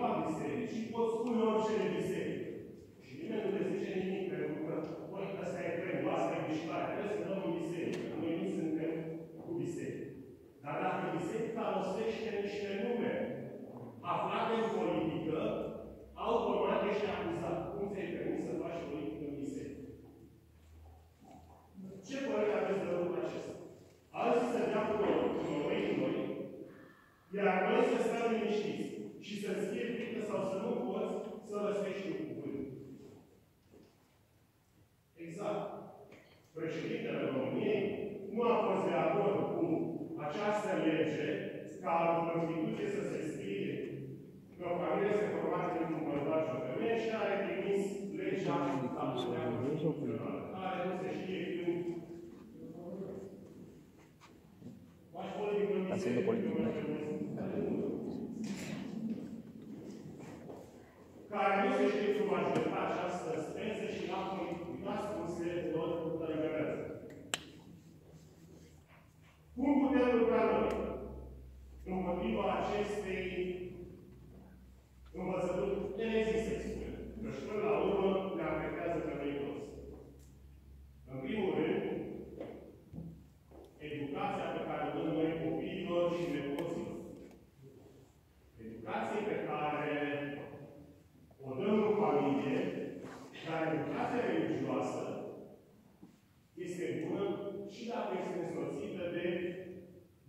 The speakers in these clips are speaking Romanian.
numai bisericii, pot spune orice de biserică. Și nimeni nu le zice nimic, pentru că noi asta e trenul, asta e mișcarea, trebuie să dăm în biserică. Noi nu suntem cu biserică. Dar dacă biserica rostește niște nume aflate în politică, automat ești acuzat. Cum ți-ai permis să faci politică în biserică? Ce părere aveți de lucrul acesta? Alții să dea cu noi, iar noi să stăm liniștiți și să-ți fie frică sau să nu poți să răspești un cuvânt. Exact. Președintele României nu a fost de acord cu această lege ca în Constituție să se scrie că o familie se formează într-un bărbat și o femeie și a reprimis legea care nu se știe când faci politică în biserică. Care nu se știe cum ajută această speță și la comunitate cum se tot tăimerează. Cum putem lucra noi împotriva acestei învățături neexistențiale? Că și până la urmă ne afectează pe noi toți. În primul rând, educația pe care o dăm noi copiilor și nepoților. Educație pe care o dăm în familie, dar educația religioasă este bună și dacă este însoțită de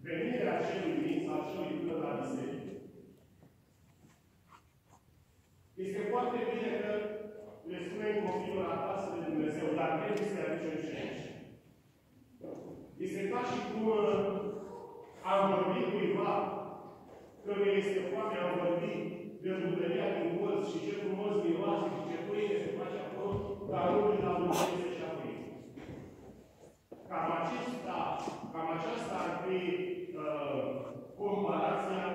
venirea acelui minț, acelui până la biserică. Este foarte bine că le spunem copilul acasă de Dumnezeu, dar trebuie să le aducem și aici. Este ca și cum am vorbit cuiva, că nu este foarte am vorbit de bucătăria din colț și ce frumos miroase și ce pâine se face acolo, dar unii la Dumnezeu și a pâine. Cam aceasta ar fi comparația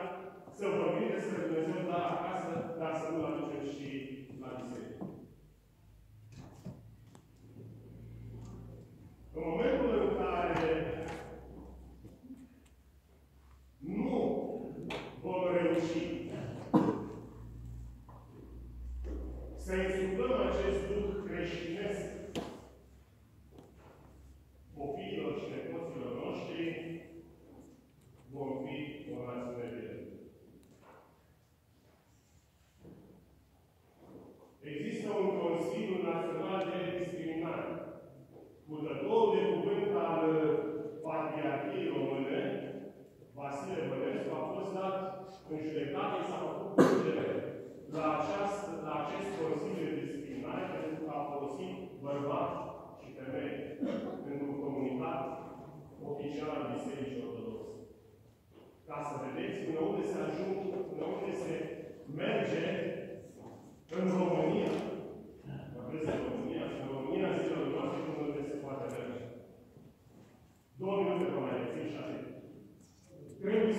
să vorbim despre Dumnezeu la acasă, dar să nu-l aducem și la biserică. În momentul în care nu vom reuși să insultăm acest duh creștinesc copiilor și nepoților noștri, vom fi o națiune de el. Există un Consiliu Național de Discriminare, purtătorul de cuvânt al Patriarhiei Române, Vasile Bănescu, a fost dat în judecată, s-a făcut plângere la acest Consiliu de Disciplinare, pentru că a folosit bărbați și femei într-un comunicat oficial al Bisericii Ortodoxe. Ca să vedeți până unde se ajunge, până unde se merge în România. Mă crezi în România? În România, zilele noastre, până unde se poate merge. 2 minute, vă mai rețin și atât. Trebuie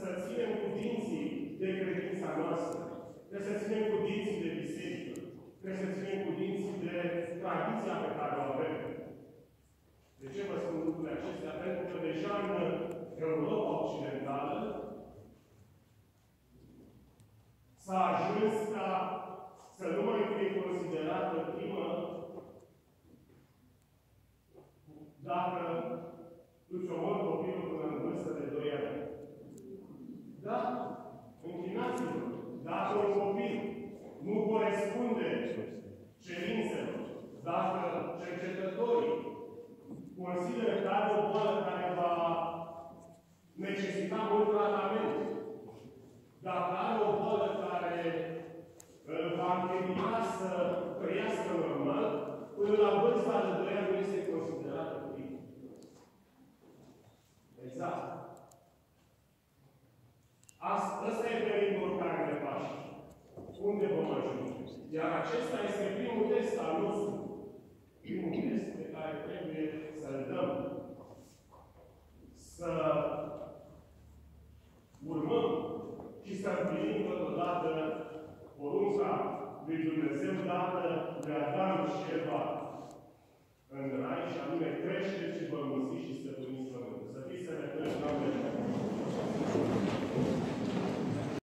să ținem cu dinții de credința noastră. Trebuie să ținem cu dinții de biserică. Trebuie să ținem cu dinții de tradiția pe care o avem. De ce vă spun lucrurile acestea? Pentru că deja în Europa Occidentală s-a ajuns ca să nu mai fie considerată crimă dacă îți omori copilul până în vârstă de 2 ani. Da? Închinați-vă! Dacă un copil nu corespunde cerințelor, dacă cercetătorii consideră că are o boală care va necesita mult tratament, dacă are o boală care va închina să trăiască normal, până la vârsta de 2 ani nu este considerată copil. Exact. Asta e pericolul care ne pași. Unde vom ajunge? Iar acesta este primul test al nostru. Primul test pe care trebuie să-l dăm. Să urmăm și să împlinim totodată porunca lui Dumnezeu dată de Adam și Eva în Rai, și anume creșteți și vă mulțiți și stăpâniți pământul. Să fiți sănătoși, Doamne!